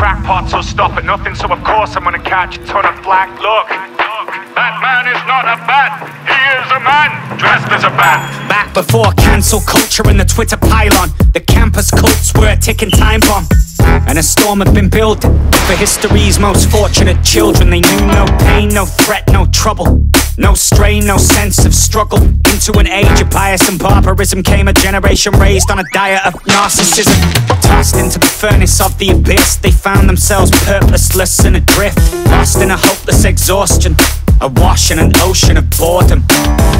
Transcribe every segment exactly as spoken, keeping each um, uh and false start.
crackpots will stop at nothing, so of course I'm gonna catch a ton of flack. Look, that man is not a bat, he is a man dressed as a bat. Back before cancel culture and the Twitter pylon, the campus cults were a ticking time bomb. And a storm had been built for history's most fortunate children. They knew no pain, no threat, no trouble, no strain, no sense of struggle. Into an age of bias and barbarism came a generation raised on a diet of narcissism. Tossed into the furnace of the abyss, they found themselves purposeless and adrift, lost in a hopeless exhaustion, awash in an ocean of boredom.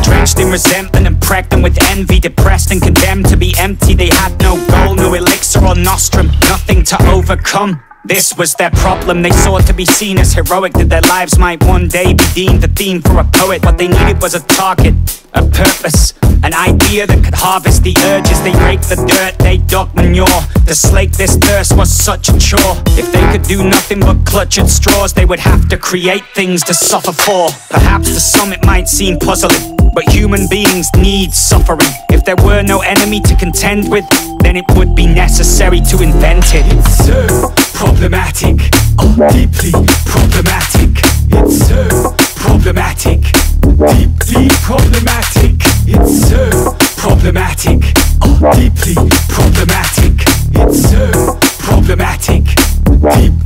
Drenched in resentment and pregnant with envy, depressed and condemned to be empty. They had no goal, no elixir or nostrum, nothing to overcome. This was their problem. They sought to be seen as heroic, that their lives might one day be deemed a theme for a poet. What they needed was a target, a purpose, an idea that could harvest the urges. They raked the dirt, they dug manure, to slake this thirst was such a chore. If they could do nothing but clutch at straws, they would have to create things to suffer for. Perhaps to some it might seem puzzling, but human beings need suffering. If there were no enemy to contend with, then it would be necessary to invent it. It's so problematic, oh, deeply problematic. It's so problematic, deeply problematic. It's so problematic, oh, deeply problematic. It's so problematic,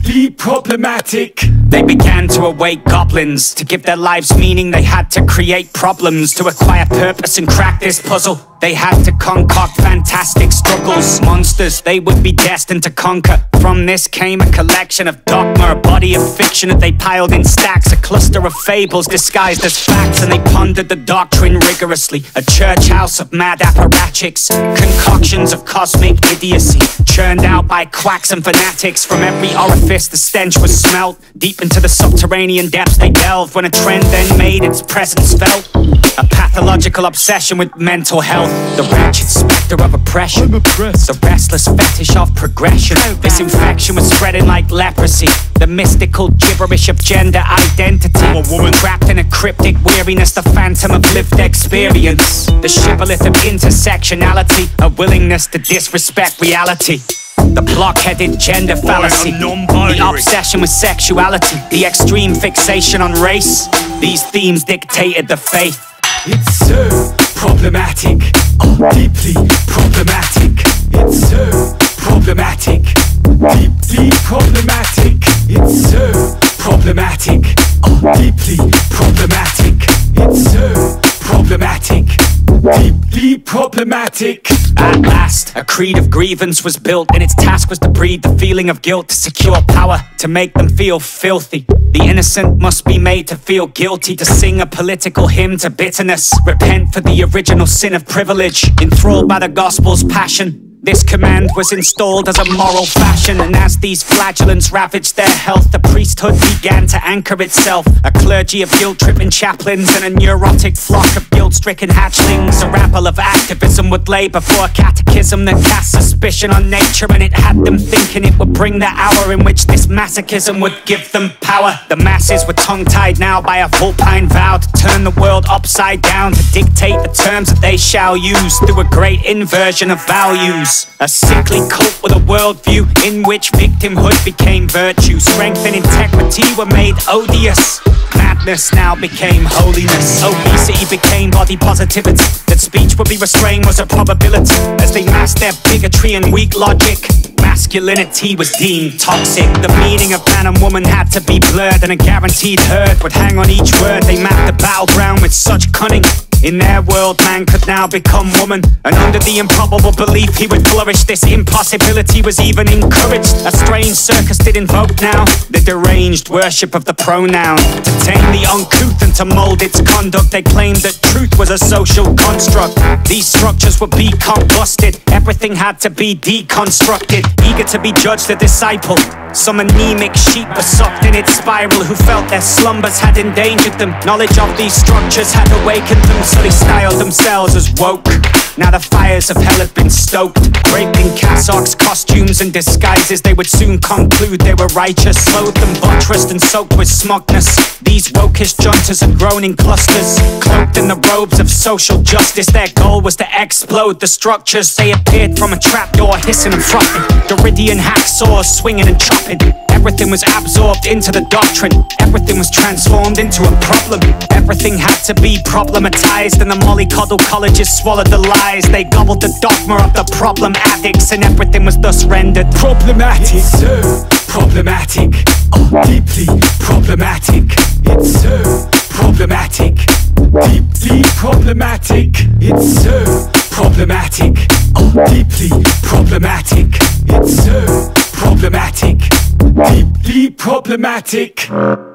deeply problematic. They began to awake goblins. To give their lives meaning, they had to create problems. To acquire purpose and crack this puzzle, they had to concoct fantastic struggles. Monsters they would be destined to conquer. From this came a collection of dogma, a body of fiction that they piled in stacks, a cluster of fables disguised as facts. And they pondered the doctrine rigorously, a church house of mad apparatchiks, concoctions of cosmic idiocy, churned out by quacks and fanatics. From every orifice the stench was smelt, deep into the subterranean depths they delved. When a trend then made its presence felt, a pathological obsession with mental health, the wretched spectre of oppression, the restless fetish of progression. This infection was spreading like leprosy, the mystical gibberish of gender identity. A woman trapped in a cryptic weariness, the phantom of lived experience, the shibboleth of intersectionality, a willingness to disrespect reality. The block-headed gender fallacy, the obsession with sexuality, the extreme fixation on race. These themes dictated the faith. It's so problematic, oh, deeply problematic. It's so problematic, deeply problematic. It's so problematic, oh, deeply problematic. It's so problematic, deeply problematic. At last, a creed of grievance was built, and its task was to breed the feeling of guilt, to secure power, to make them feel filthy. The innocent must be made to feel guilty, to sing a political hymn to bitterness, repent for the original sin of privilege, enthralled by the gospel's passion. This command was installed as a moral fashion, and as these flagellants ravaged their health, the priesthood began to anchor itself. A clergy of guilt-tripping chaplains and a neurotic flock of guilt-stricken hatchlings. A rabble of activism would lay before a catechism that cast suspicion on nature, and it had them thinking it would bring the hour in which this masochism would give them power. The masses were tongue-tied now by a vulpine vow to turn the world upside down, to dictate the terms that they shall use through a great inversion of values. A sickly cult with a worldview in which victimhood became virtue, strength and integrity were made odious. Madness now became holiness. Obesity became body positivity. That speech would be restrained was a probability, as they masked their bigotry and weak logic. Masculinity was deemed toxic. The meaning of man and woman had to be blurred, and a guaranteed herd would hang on each word. They mapped the battleground with such cunning. In their world, man could now become woman, and under the improbable belief he would flourish, this impossibility was even encouraged. A strange circus did invoke now the deranged worship of the pronoun. To tame the uncouth and to mold its conduct, they claimed that truth was a social construct. These structures would be combusted, everything had to be deconstructed. Eager to be judged, the disciple, some anemic sheep were sucked in its spiral, who felt their slumbers had endangered them. Knowledge of these structures had awakened them, so they styled themselves as woke. Now the fires of hell have been stoked. Breaking cassocks, costumes and disguises, they would soon conclude they were righteous. Clothed and buttressed and soaked with smugness, these wokish junters had grown in clusters. Cloaked in the robes of social justice, their goal was to explode the structures. They appeared from a trapdoor, hissing and frothing, Doridian hacksaws swinging and chopping. Everything was absorbed into the doctrine, everything was transformed into a problem. Everything had to be problematized, and the mollycoddle colleges swallowed the lies. They gobbled the dogma of the problem addicts, and everything was thus rendered problematic. It's so problematic, oh, deeply problematic. It's so problematic, deeply problematic. It's so problematic, oh, deeply problematic. It's so problematic, deeply problematic.